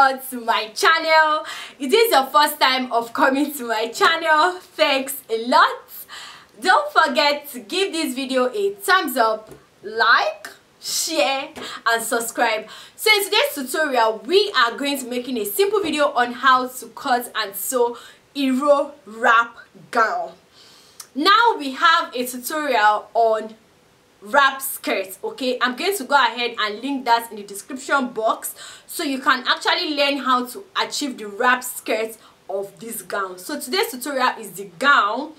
all to my channel. If this is your first time of coming to my channel, thanks a lot. Don't forget to give this video a thumbs up, like, share and subscribe. So in today's tutorial, we are going to be making a simple video on how to cut and sew IRO wrap gown. Now we have a tutorial on wrap skirts. Okay, I'm going to go ahead and link that in the description box so you can actually learn how to achieve the wrap skirts of this gown. So today's tutorial is the gown,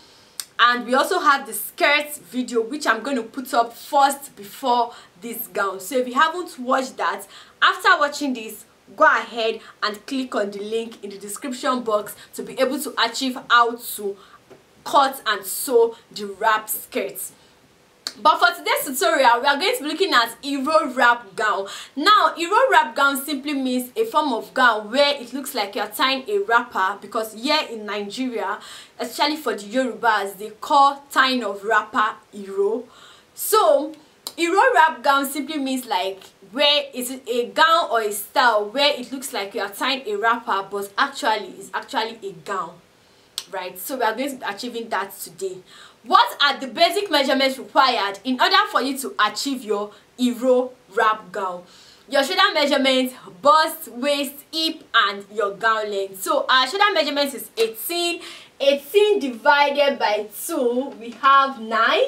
and we also have the skirts video which I'm going to put up first before this gown. So if you haven't watched that, after watching this, go ahead and click on the link in the description box to be able to achieve how to cut and sew the wrap skirts. But for today's tutorial, we are going to be looking at IRO wrap gown. Now, IRO wrap gown simply means a form of gown where it looks like you're tying a wrapper, because here in Nigeria, especially for the Yorubas, they call tying of wrapper IRO. So, IRO wrap gown simply means like where it's a gown or a style where it looks like you're tying a wrapper, but actually, it's actually a gown. Right, so we are going to be achieving that today. What are the basic measurements required in order for you to achieve your IRO wrap gown? Your shoulder measurements, bust, waist, hip, and your gown length. So our shoulder measurements is 18. 18 divided by 2, we have 9.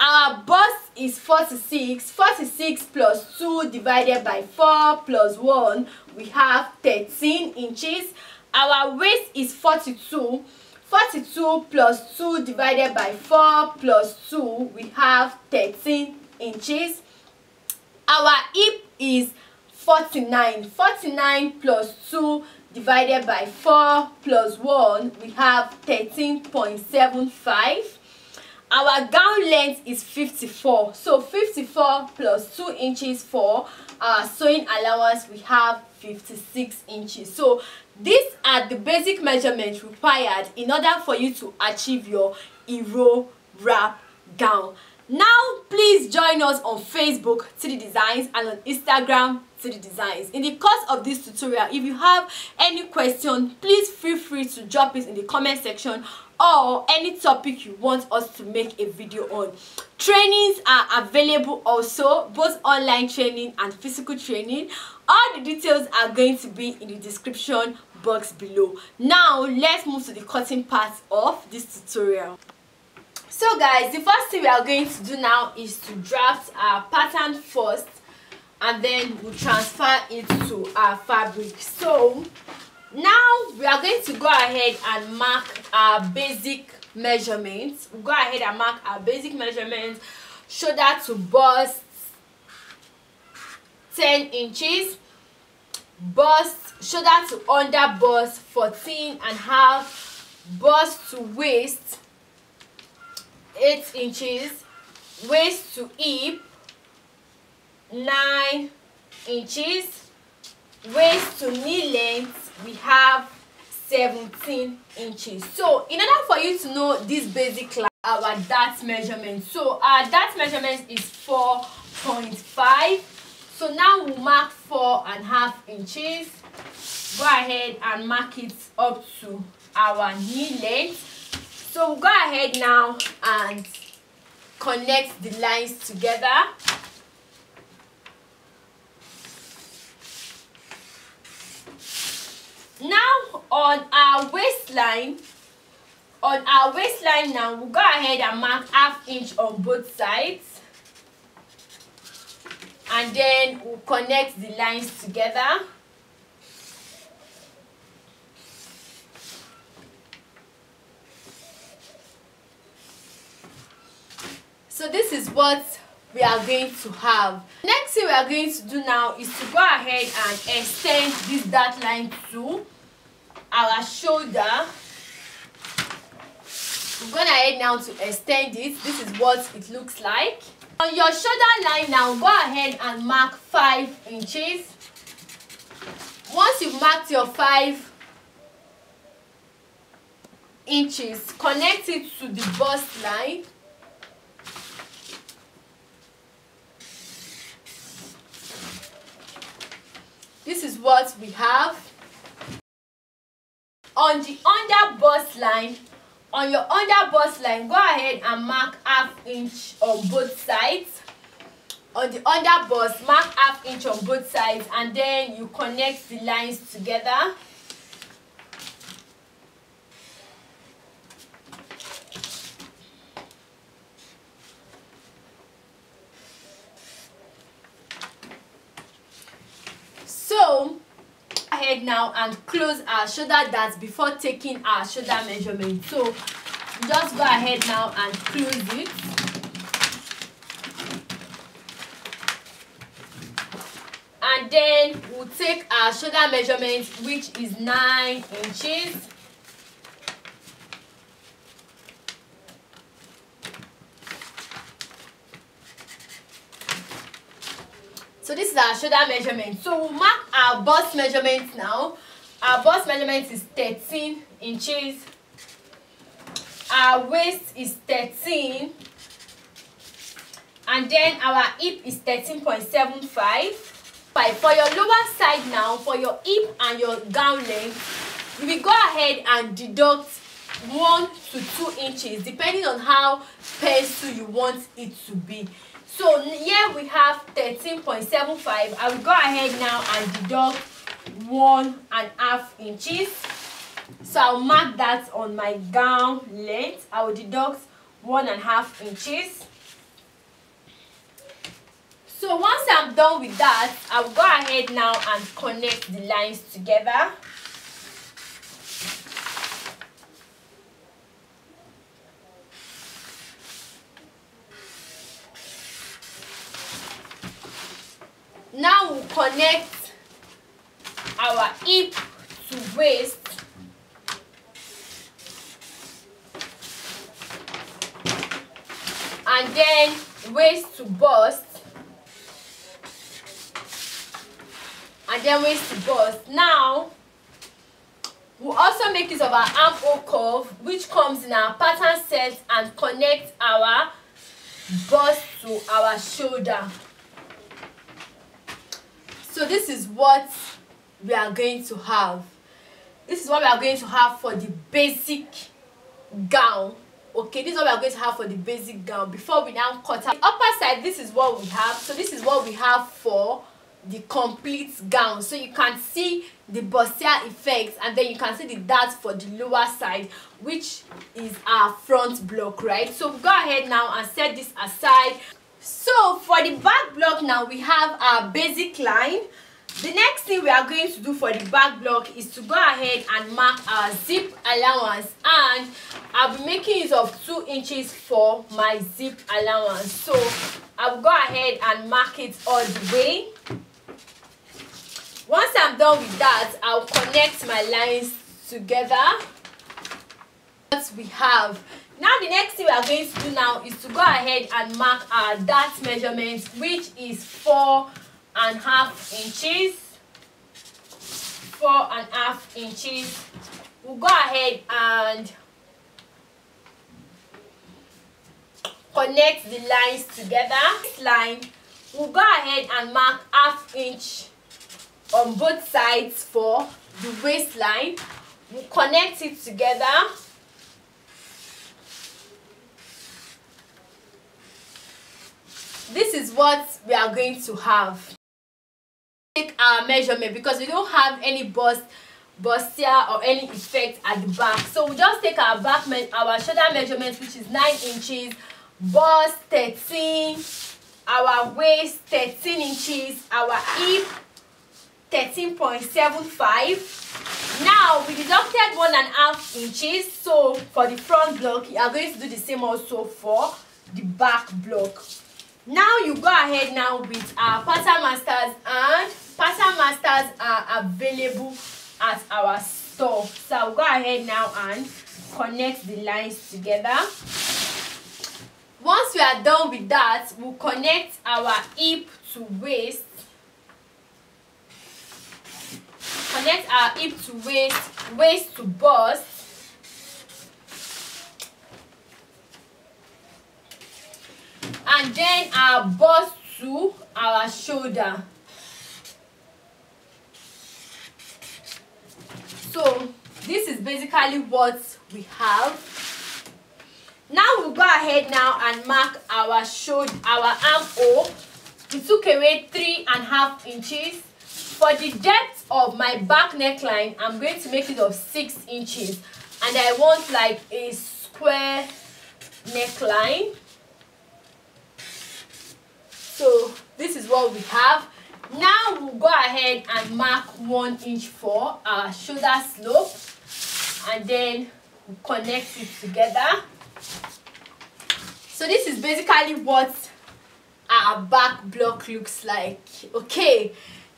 Our bust is 46. 46 plus 2 divided by 4 plus 1, we have 13 inches. Our waist is 42. 42 plus 2 divided by 4 plus 2, we have 13 inches. Our hip is 49. 49 plus 2 divided by 4 plus 1, we have 13.75. Our gown length is 54. So 54 plus 2 inches for our sewing allowance, we have 56 inches. So these are the basic measurements required in order for you to achieve your IRO wrap gown. Now please join us on Facebook, TG Designs, and on Instagram, TG Designs. In the course of this tutorial, if you have any question, please feel free to drop it in the comment section, or any topic you want us to make a video on. Trainings are available also, both online training and physical training. All the details are going to be in the description box below. Now let's move to the cutting part of this tutorial. So guys, the first thing we are going to do now is to draft our pattern first, and then we'll transfer it to our fabric. So now we are going to go ahead and mark our basic measurements. We'll go ahead and mark our basic measurements. Shoulder to bust, 10 inches. Bust, shoulder to under bust, 14.5. Bust to waist, 8 inches. Waist to hip, 9 inches. Waist to knee length, we have 17 inches. So in order for you to know this basic, our dart measurement. So our dart measurement is 4.5. So now we'll mark 4.5 inches. Go ahead and mark it up to our knee length. So we'll go ahead now and connect the lines together. Now on our waistline, now we'll go ahead and mark 1/2 inch on both sides, and then we'll connect the lines together. So this is what we are going to have. Next thing we are going to do now is to go ahead and extend this dart line to our shoulder. We're going ahead now to extend it. This is what it looks like. On your shoulder line now, go ahead and mark 5 inches. Once you've marked your 5 inches, connect it to the bust line. This is what we have. On the underbust line, on your underbust line, go ahead and mark ½ inch on both sides. On the underbust, mark ½ inch on both sides, and then you connect the lines together. So ahead now and close our shoulder darts before taking our shoulder measurement. So just go ahead now and close it. And then we'll take our shoulder measurement, which is 9 inches. So this is our shoulder measurement. So we'll mark our bust measurements now. Our bust measurement is 13 inches. Our waist is 13. And then our hip is 13.75. For your lower side now, for your hip and your gown length, we go ahead and deduct 1 to 2 inches depending on how pencil you want it to be. So here we have 13.75. I will go ahead now and deduct 1.5 inches. So I'll mark that on my gown length. I will deduct 1.5 inches. So once I'm done with that, I'll go ahead now and connect the lines together. Now we'll connect our hip to waist. And then waist to bust. And then waist to bust. Now, we'll also make use of our armhole curve, which comes in our pattern set, and connect our bust to our shoulder. So this is what we are going to have. This is what we are going to have for the basic gown. Okay, this is what we are going to have for the basic gown. Before we now cut out the upper side, this is what we have. So this is what we have for the complete gown. So you can see the bustier effects, and then you can see the darts for the lower side, which is our front block, right? So go ahead now and set this aside. So for the back block now, we have our basic line. The next thing we are going to do for the back block is to go ahead and mark our zip allowance, and I'll be making use of 2 inches for my zip allowance. So I'll go ahead and mark it all the way. Once I'm done with that, I'll connect my lines together. What we have now, the next thing we are going to do now is to go ahead and mark our dart measurement, which is 4.5 inches. 4.5 inches. We'll go ahead and connect the lines together. This line, we'll go ahead and mark ½ inch on both sides for the waistline. We'll connect it together. This is what we are going to have. Take our measurement because we don't have any bustier or any effect at the back. So we just take our shoulder measurement, which is 9 inches, bust 13, our waist 13 inches, our hip 13.75. Now we deducted 1.5 inches. So for the front block, you are going to do the same also for the back block. Now you go ahead now with our pattern masters, and pattern masters are available at our store. So I'll go ahead now and connect the lines together. Once we are done with that, we'll connect our hip to waist. Connect our hip to waist, waist to bust. And then our bust to our shoulder. So this is basically what we have. Now we'll go ahead now and mark our armhole. We took away 3.5 inches. For the depth of my back neckline, I'm going to make it of 6 inches, and I want like a square neckline. So this is what we have. Now we'll go ahead and mark 1 inch for our shoulder slope, and then we'll connect it together. So this is basically what our back block looks like. Okay,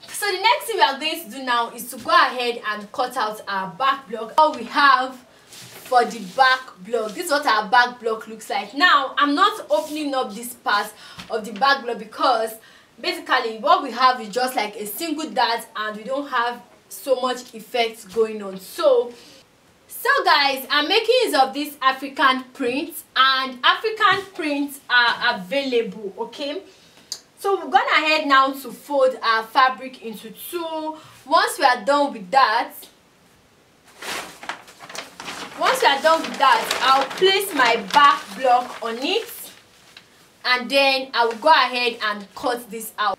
so the next thing we are going to do now is to go ahead and cut out our back block. All we have for the back block, this is what our back block looks like. Now I'm not opening up this part of the back block because basically what we have is just like a single dart and we don't have so much effect going on. So guys, I'm making use of this African print, and African prints are available. Okay, so we're gonna head now to fold our fabric into two. Once we are done with that, I'll place my back block on it, and then I will go ahead and cut this out.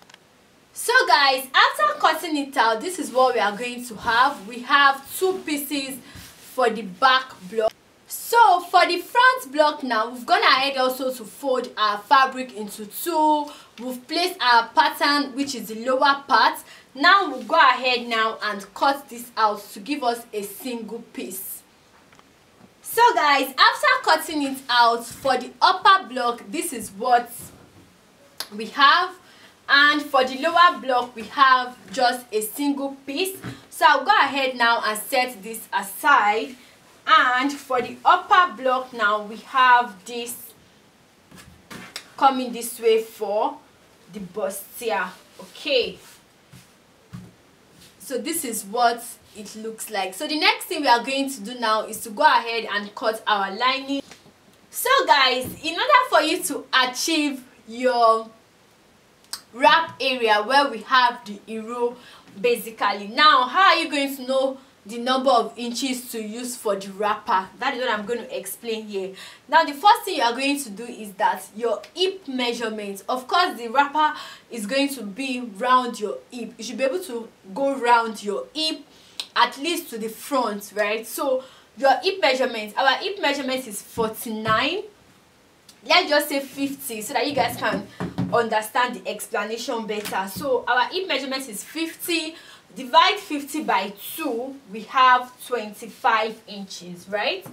So guys, after cutting it out, this is what we are going to have. We have two pieces for the back block. So for the front block now, we've gone ahead also to fold our fabric into two. We've placed our pattern, which is the lower part. Now we'll go ahead now and cut this out to give us a single piece. So guys, after cutting it out, for the upper block, this is what we have, and for the lower block we have just a single piece. So I'll go ahead now and set this aside, and for the upper block now we have this coming this way for the bustier. Okay, so this is what it looks like. So the next thing we are going to do now is to go ahead and cut our lining. So guys, in order for you to achieve your wrap area where we have the IRO basically, now how are you going to know the number of inches to use for the wrapper? That is what I'm going to explain here. Now the first thing you are going to do is that your hip measurement. Of course the wrapper is going to be round your hip. You should be able to go round your hip at least to the front, right? So your hip measurement, our hip measurement is 49. Let's just say 50 so that you guys can understand the explanation better. So our hip measurement is 50. Divide 50 by 2, we have 25 inches, right?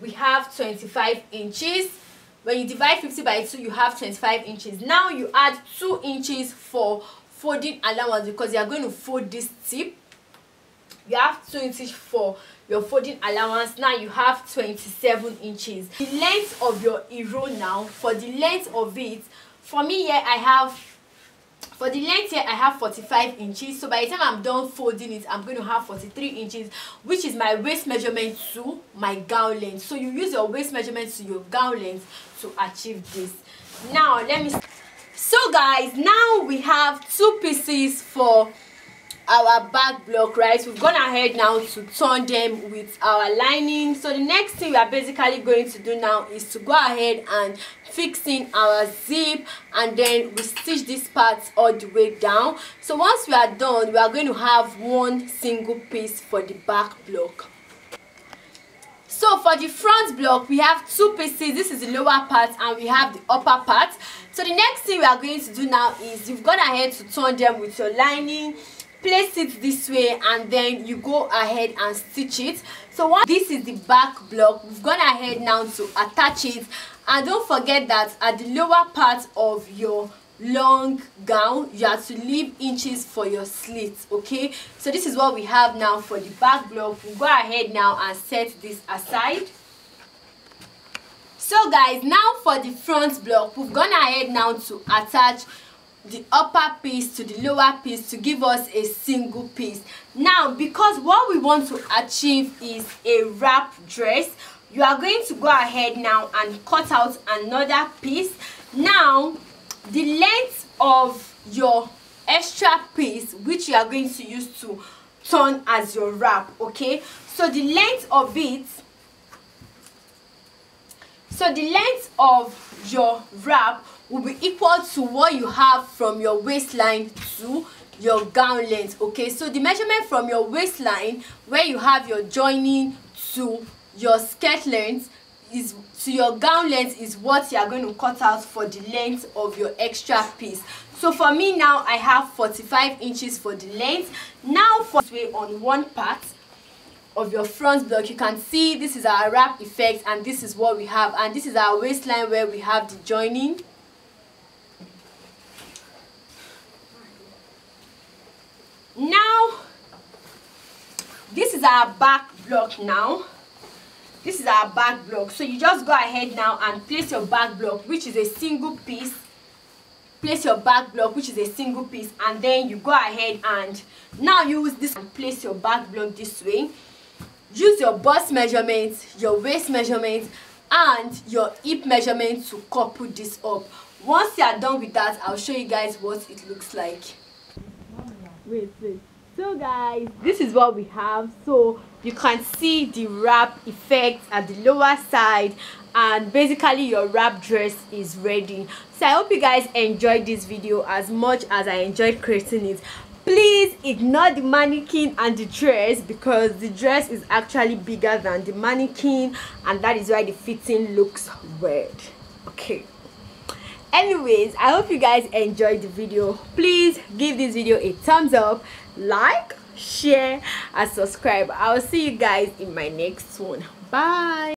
We have 25 inches. When you divide 50 by 2, you have 25 inches. Now you add 2 inches for folding allowance because you are going to fold this tip. You have 2 inches for your folding allowance. Now you have 27 inches. The length of your IRO now, for the length of it, for me here I have, for the length here I have 45 inches. So by the time I'm done folding it, I'm going to have 43 inches, which is my waist measurement to my gown length. So you use your waist measurement to your gown length to achieve this. Now let me, so guys, now we have two pieces for our back block, right? We've gone ahead now to turn them with our lining. So the next thing we are basically going to do now is to go ahead and fix in our zip, and then we stitch this part all the way down. So once we are done, we are going to have one single piece for the back block. So for the front block, we have two pieces. This is the lower part and we have the upper part. So the next thing we are going to do now is you've gone ahead to turn them with your lining, place it this way, and then you go ahead and stitch it. So once this is the back block, we've gone ahead now to attach it, and don't forget that at the lower part of your long gown you have to leave inches for your slits. Okay, so this is what we have now for the back block. We'll go ahead now and set this aside. So guys, now for the front block, we've gone ahead now to attach the upper piece to the lower piece to give us a single piece. Now because what we want to achieve is a wrap dress, you are going to go ahead now and cut out another piece. Now the length of your extra piece, which you are going to use to turn as your wrap. Okay, so the length of it, so the length of your wrap will be equal to what you have from your waistline to your gown length. Okay, so the measurement from your waistline where you have your joining to your skirt length is to your gown length is what you are going to cut out for the length of your extra piece. So for me now, I have 45 inches for the length. Now for this way, on one part of your front block, you can see this is our wrap effect, and this is what we have, and this is our waistline where we have the joining. Now this is our back block. Now this is our back block, so you just go ahead now and place your back block, which is a single piece. Place your back block, which is a single piece, and then you go ahead and now use this and place your back block this way. Use your bust measurement, your waist measurement, and your hip measurement to couple this up. Once you are done with that, I'll show you guys what it looks like. Wait. So guys, this is what we have. So you can see the wrap effect at the lower side, and basically your wrap dress is ready. So I hope you guys enjoyed this video as much as I enjoyed creating it. Please ignore the mannequin and the dress, because the dress is actually bigger than the mannequin, and that is why the fitting looks weird. Okay, anyways, I hope you guys enjoyed the video. Please give this video a thumbs up, like, share, and subscribe. I'll see you guys in my next one. Bye.